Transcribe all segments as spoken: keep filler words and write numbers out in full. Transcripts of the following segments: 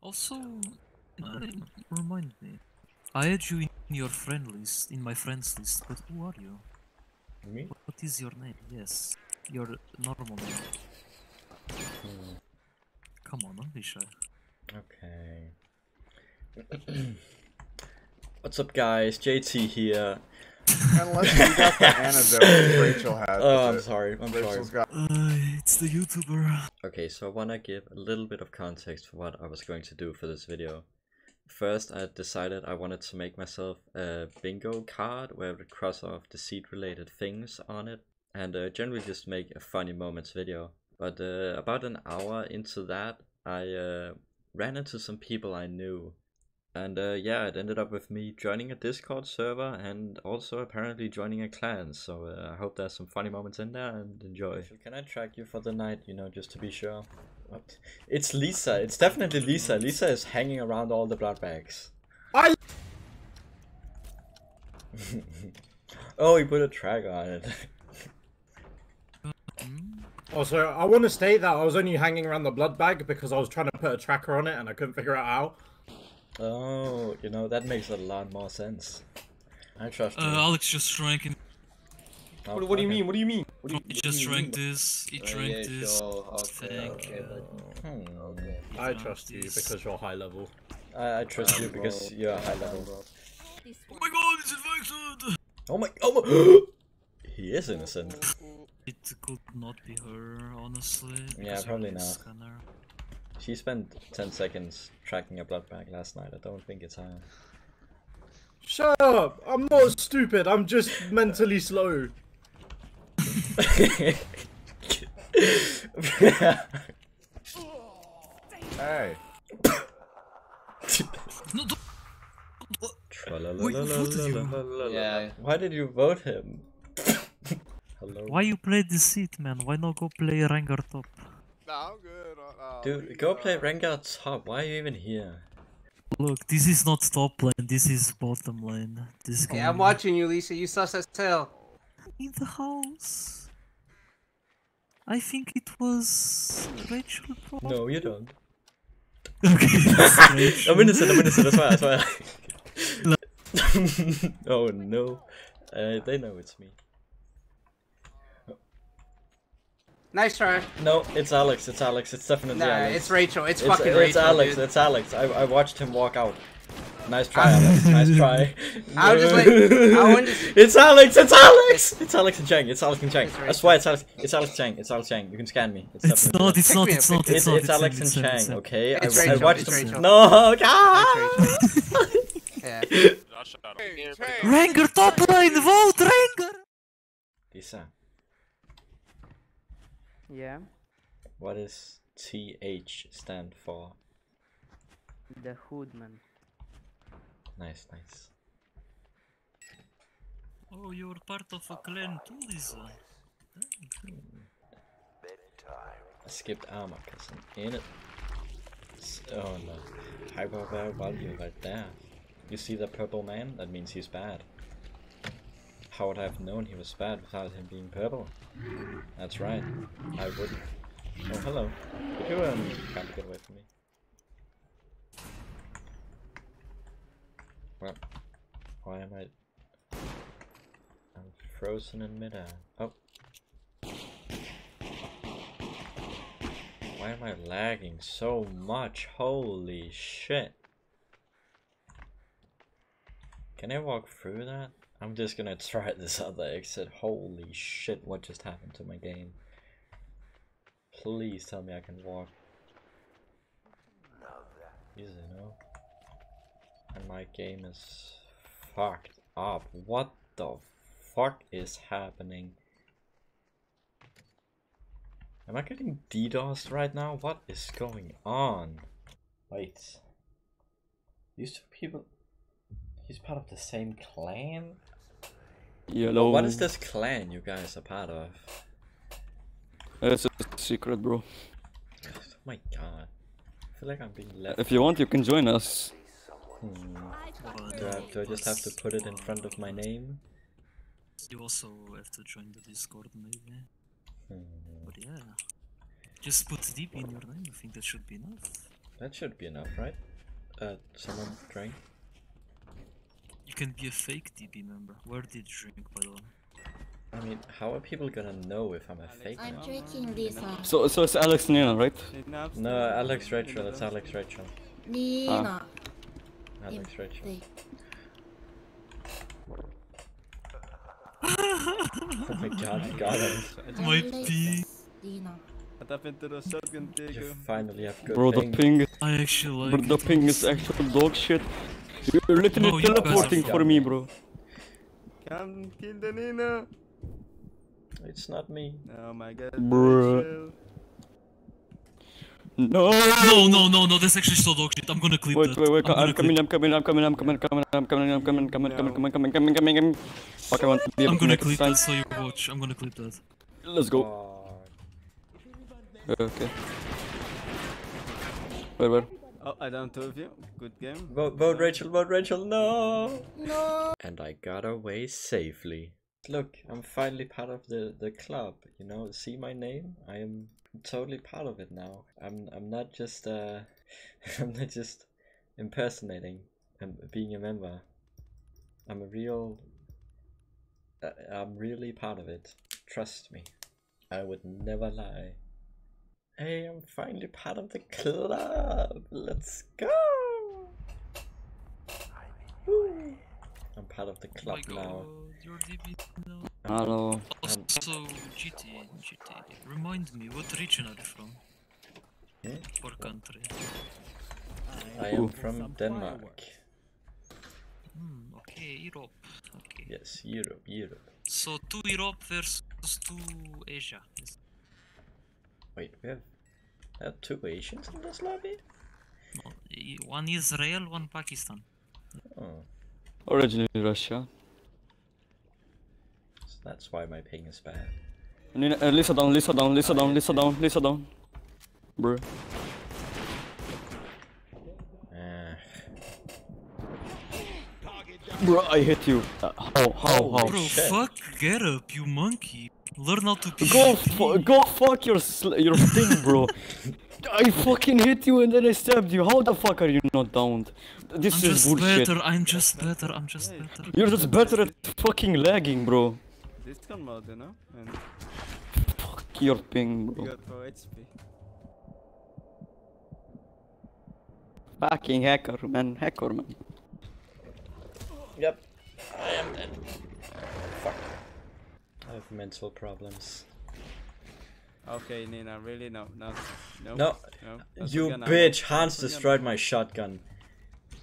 Also, uh, remind me. I had you in your friend list, in my friends list, but who are you? Me? What is your name? Yes, your normal name. Hmm. Come on, don't be shy. Okay. What's up, guys? J T here. Unless you got the antidote Rachel had. Oh, I'm sorry. I'm Rachel's sorry. Got... Uh, it's the YouTuber. Okay, so I want to give a little bit of context for what I was going to do for this video. First, I decided I wanted to make myself a bingo card where I would cross off Deceit-related things on it, and uh, generally just make a funny moments video. But uh, about an hour into that, I uh, ran into some people I knew. And uh, yeah, it ended up with me joining a Discord server and also apparently joining a clan. So uh, I hope there's some funny moments in there and enjoy. Can I track you for the night, you know, just to be sure? What? It's Lisa. It's definitely Lisa. Lisa is hanging around all the blood bags. I oh, he put a tracker on it. Also, I want to state that I was only hanging around the blood bag because I was trying to put a tracker on it and I couldn't figure out how. Oh, you know, that makes a lot more sense. I trust uh, you. Alex just drank in... Oh, what, what do you mean? What do you mean? What do you, he what just do you drank mean? This, he drank oh, yeah, this, okay, okay, okay. Okay. I trust you because you're high level. I, I trust you because you're high level. Oh my god, it's infected! Oh my- oh my- He is innocent. It could not be her, honestly. Yeah, probably not. Scanner. She spent ten seconds tracking a blood bag last night. I don't think it's her. Shut up! I'm not stupid, I'm just mentally slow. Hey. Wait, you voted you. Yeah. Why did you vote him? Hello. Why you play Deceit, man? Why not go play Rengar top? Nah, I'm good. Uh, Dude, go uh, play Rengar top. Why are you even here? Look, this is not top lane. This is bottom lane. This game. Yeah, I'm watching you, Lisa. You sus as hell. In the house. I think it was Rachel. Probably. No, you don't. Okay. I'm innocent. I'm innocent. That's why. That's why. I... oh no, uh, they know it's me. Nice try. No, it's Alex, it's Alex, it's definitely nah, Alex. It's Rachel, it's, it's fucking it's Rachel, It's Alex, dude. it's Alex. I, I watched him walk out. Nice try, Alex, nice try. I was just like, I wouldn't just... It's Alex, it's Alex! It's Alex and Chang, it's Alex and Chang. I swear it's Alex, it's Alex Chang, it's Alex Chang. You can scan me. It's, it's not, it's not, it's not, it's not. It's Alex and Chang, okay? I, Rachel, I watched him. No, God! Yeah. Rengar top line, vote Rengar! Lisa. Yeah. What does T H stand for? The Hoodman. Nice, nice. Oh, you're part of a clan too, Lisa. I skipped armor because I'm in it. Oh no. Hyper bear value right there. You see that purple man? That means he's bad. How would I have known he was bad without him being purple? That's right, I wouldn't. Oh, hello. Could you um, can't get away from me? Well, why am I... I'm frozen in midair. Oh. Why am I lagging so much? Holy shit. Can I walk through that? I'm just gonna try this other exit. Holy shit, what just happened to my game? Please tell me I can walk. Easy, no? And my game is fucked up. What the fuck is happening? Am I getting DDoSed right now? What is going on? Wait. These two people... He's part of the same clan? Yellow. What is this clan you guys are part of? It's a secret, bro. Oh my god. I feel like I'm being left. If you want, you can join us. Hmm. Do, I, do I just have to put it in front of my name? You also have to join the Discord, maybe. Hmm. But yeah. Just put D B in your name, I think that should be enough. That should be enough, right? Uh, someone drank. You can be a fake D B member. Where did you drink, by the way? I mean, how are people gonna know if I'm a fake member? I'm drinking this one. So, so it's Alex Nina, right? No, Alex Rachel. That's Alex Rachel. Nina. Ah. Alex Rachel. Oh my god, got it. My pee. You finally have good Bro, thing. the ping. I actually like bro, the ping is actual dog shit. You're literally no, teleporting you for me, bro. Come kill the Nina. It's not me. Oh my god. Bro. No. No, no, no, no. That's actually so dog shit. I'm gonna clip wait, that. Wait, wait, wait. I'm, I'm coming. I'm coming. I'm coming. I'm coming. Coming. I'm coming. I'm coming. Coming. Coming. Coming. Coming. Coming. Coming. Coming. Fuck! I want to be I'm gonna clip that. So you watch. I'm gonna clip that. Let's go. Okay. Where? Where? Oh, I downed two of you. Good game. Vote, vote Rachel, vote Rachel, no! No! And I got away safely. Look, I'm finally part of the, the club, you know, see my name? I am totally part of it now. I'm I'm not just uh I'm not just impersonating and being a member. I'm a real uh, I'm really part of it. Trust me. I would never lie. Hey, I'm finally part of the club. Let's go. Woo. I'm part of the club oh now. now. Hello. Also, G T A, G T A. Remind me, what region are you from? Hmm? What country? I am Ooh. from Denmark. Hmm, okay, Europe. Okay. Yes, Europe, Europe. So two Europe versus two Asia. Yes. Wait, we have, we have two Asians in this lobby? No, one Israel, one Pakistan. Oh. Originally Russia. So that's why my ping is bad. Nina, uh, Lisa down, Lisa down, Lisa down, Lisa down, Lisa down. Bruh. Uh. Bruh, I hit you. Uh, how, how, how? Bro, shit. Fuck, get up, you monkey. Learn how to be Go, fu go fuck your sl your thing, bro. I fucking hit you and then I stabbed you. How the fuck are you not downed? This I'm is bullshit. Better. I'm just better. I'm just better. You're just better at fucking lagging, bro. This can mod, you know? And fuck your ping, bro. You got four H P. Fucking hacker, man. Hacker, man. Yep. I am dead. Fuck. I have mental problems. Okay, Nina, really? No, no, no. No, no you bitch! Hans destroyed my shotgun.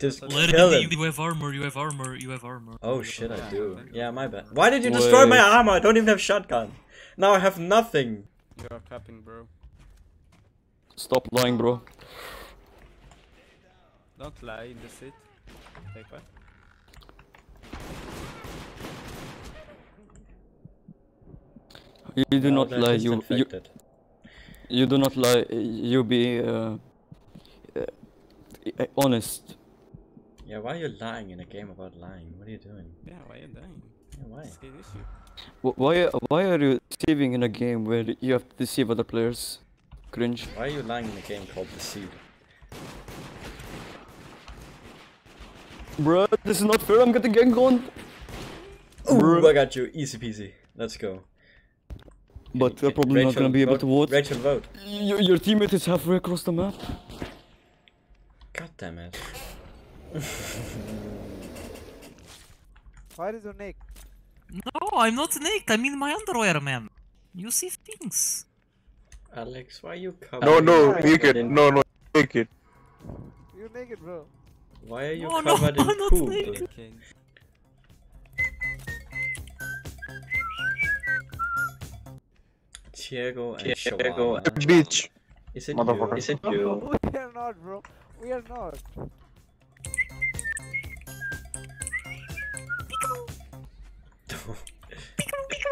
Just Let kill him. You have armor, you have armor, you have armor. Oh shit, I do. Yeah, my bad. Why did you Wait. destroy my armor? I don't even have shotgun. Now I have nothing. You are capping, bro. Stop lying, bro. Don't lie in the seat. Take one. You do no, not lie, you, you you do not lie, you be uh, uh, honest. Yeah, why are you lying in a game about lying? What are you doing? Yeah, why are you lying? Yeah, why? Why, why are you deceiving in a game where you have to deceive other players? Cringe. Why are you lying in a game called Deceit? Bruh, this is not fair, I'm getting gang on! Ooh, I got you, easy peasy, let's go. But we're probably Rachel, not gonna be able vote, to vote. Rachel, vote. Your, your teammate is halfway across the map. God damn it. Why is your naked? No, I'm not naked. I'm in my underwear, man. You see things. Alex, why are you covering? No, no, naked. No, no, naked. You're naked, bro. Why are you oh, covered no, in I'm poop? Not naked. Okay. Diego and Diego and bitch. Is it you? Is it you? We are not, bro. We are not.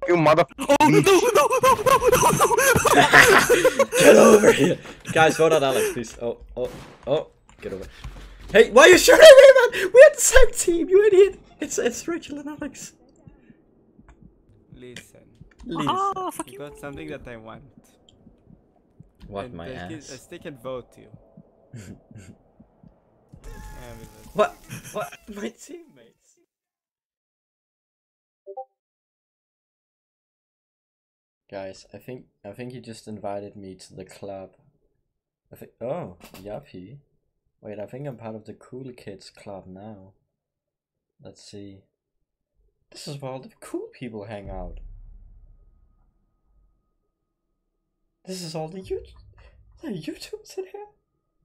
You mother. Oh no no no no no! Get over here, guys. Vote out Alex, please. Oh oh oh. Get over. Hey, why are you shooting me, man? We're the same team, you idiot. It's it's Rachel and Alex. Listen. Please. Oh, fuck you. You got something that I want. What, and my ass? I still can vote you. What? What? My teammates. Guys, I think I think he just invited me to the club. I think. Oh, yuppie. Wait, I think I'm part of the cool kids club now. Let's see. This is where all the cool people hang out. This is all the YouTube, the YouTubers in here.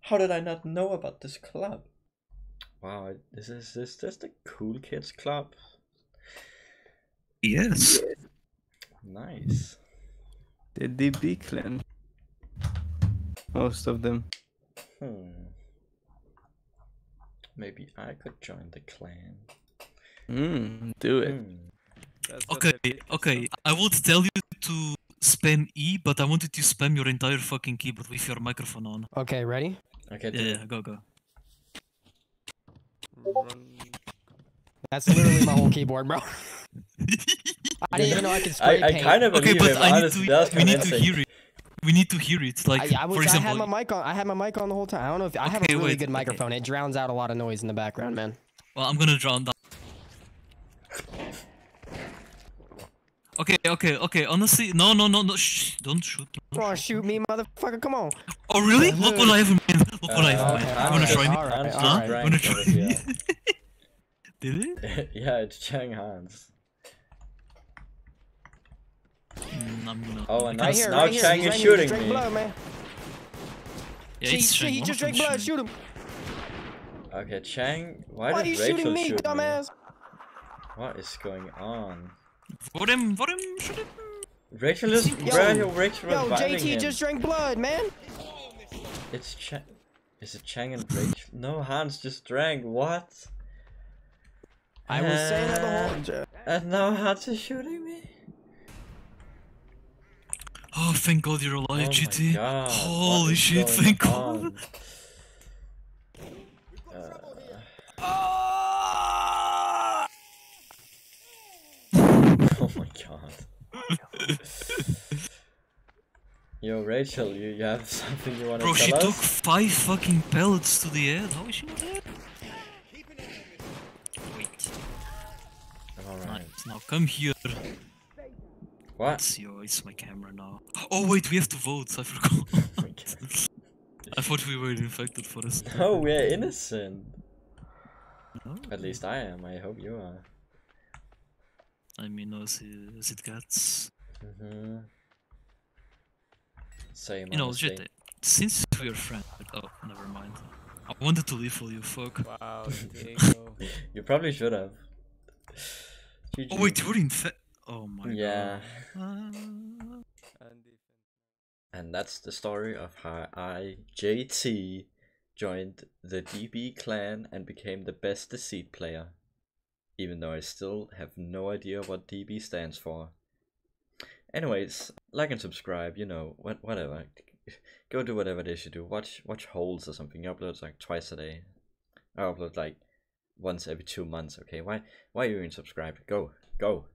How did I not know about this club? Wow, this is this just the cool kids club? Yes. Nice. The D B clan. Most of them. Hmm. Maybe I could join the clan. Hmm. Do it. Mm. Okay. Okay. I would tell you to spam E, but I wanted to spam your entire fucking keyboard with your microphone on. Okay, ready? Okay, yeah, yeah, go, go. That's literally my whole keyboard, bro. I didn't even know I could spray I, paint. I kind of believe okay, but him. I need to, we need to hear it. We need to hear it. Like, I, I was, for example, I had my mic on. I had my mic on the whole time. I don't know if I okay, have a really wait, good microphone. Okay. It drowns out a lot of noise in the background, man. Well, I'm gonna drown down. Okay, okay, okay. Honestly, no, no, no, no. Shh, don't shoot. Don't oh, shoot me, motherfucker! Come on. Oh, really? Look what I have in mind. Look what I have in mind. I'm gonna try it. I'm gonna try it. Did it? Yeah, it's Chang Hans. Mm, I'm gonna... Oh, and right here, now right Chang here. is shooting me. Blood, man. Yeah, she, she, he just drank blood. Shoot him. Okay, Chang. Why, Why did Rachel shooting me, shoot dumbass? me? What is going on? What him? What him? Shoot him? Rachel is. Yo, Rachel, Rachel yo J T him. just drank blood, man. It's Chang. Is it Chang and Rachel? No, Hans just drank. What? I was uh, saying that the whole. And now Hans is shooting me. Oh, thank God you're alive, oh G T. God. Holy shit, thank on? God. Uh... Oh my God. Yo, Rachel, you, you have something you want to tell us? Bro, she took five fucking pellets to the head. How is she not dead? Wait. Alright. Right, now come here. What? Yo, it's my camera now. Oh wait, we have to vote, I forgot. I thought we were infected for this. No, we're innocent. No. At least I am, I hope you are. I mean, as it gets. Mm-hmm. Same. You know, J T, since we are friends... Oh, never mind. I wanted to leave for you, fuck. Wow, Diego. You probably should have. G G. Oh wait, you're infected. Oh my yeah. God. Yeah. And that's the story of how I, J T, joined the D B clan and became the best Deceit player. Even though I still have no idea what D B stands for. Anyways, like and subscribe, you know, whatever. Go do whatever they should do. Watch watch Holes or something. I upload like twice a day. I upload like once every two months, okay? Why, why are you even subscribed? Go, go.